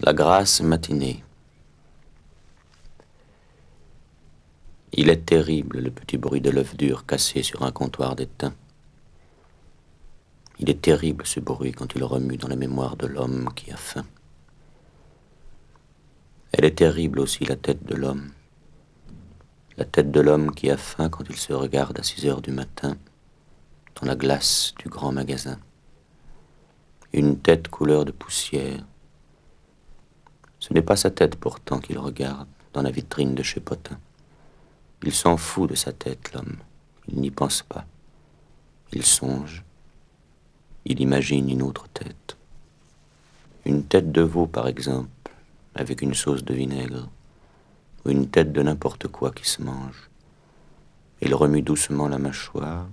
La grasse matinée. Il est terrible, le petit bruit de l'œuf dur cassé sur un comptoir d'étain. Il est terrible, ce bruit, quand il remue dans la mémoire de l'homme qui a faim. Elle est terrible aussi, la tête de l'homme. La tête de l'homme qui a faim quand il se regarde à 6 heures du matin dans la glace du grand magasin. Une tête couleur de poussière. Ce n'est pas sa tête pourtant qu'il regarde dans la vitrine de chez Potin. Il s'en fout de sa tête, l'homme. Il n'y pense pas. Il songe. Il imagine une autre tête. Une tête de veau, par exemple, avec une sauce de vinaigre, ou une tête de n'importe quoi qui se mange. Il remue doucement la mâchoire,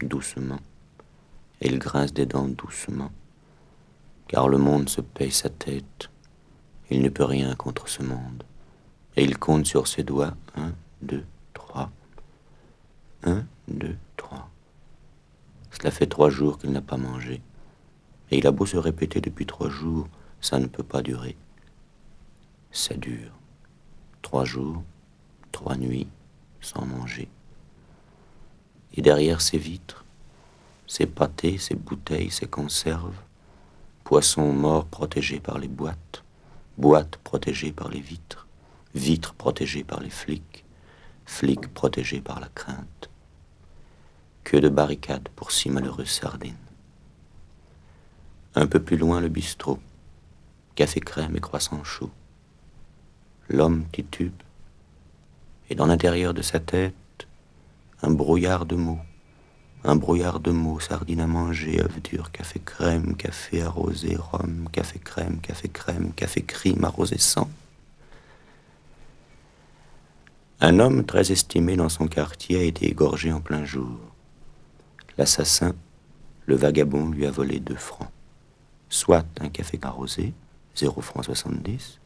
doucement, et il grince des dents doucement, car le monde se paye sa tête. Il ne peut rien contre ce monde. Et il compte sur ses doigts. 1, 2, 3. 1, 2, 3. Cela fait 3 jours qu'il n'a pas mangé. Et il a beau se répéter depuis 3 jours, ça ne peut pas durer. Ça dure. 3 jours, 3 nuits, sans manger. Et derrière ses vitres, ses pâtés, ses bouteilles, ses conserves, poissons morts protégés par les boîtes, boîtes protégées par les vitres, vitres protégées par les flics, flics protégés par la crainte. Que de barricades pour si malheureuses sardines. Un peu plus loin, le bistrot, café crème et croissant chaud. L'homme titube, et dans l'intérieur de sa tête, un brouillard de mots. Un brouillard de mots, sardines à manger, œufs durs, café crème, café arrosé, rhum, café crème, café crème, café crime, arrosé sang. Un homme très estimé dans son quartier a été égorgé en plein jour. L'assassin, le vagabond, lui a volé 2 francs. Soit un café arrosé, 0,70 francs,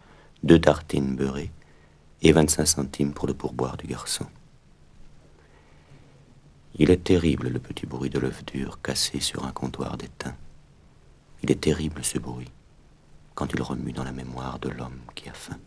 2 tartines beurrées et 25 centimes pour le pourboire du garçon. Il est terrible, le petit bruit de l'œuf dur cassé sur un comptoir d'étain. Il est terrible, ce bruit, quand il remue dans la mémoire de l'homme qui a faim.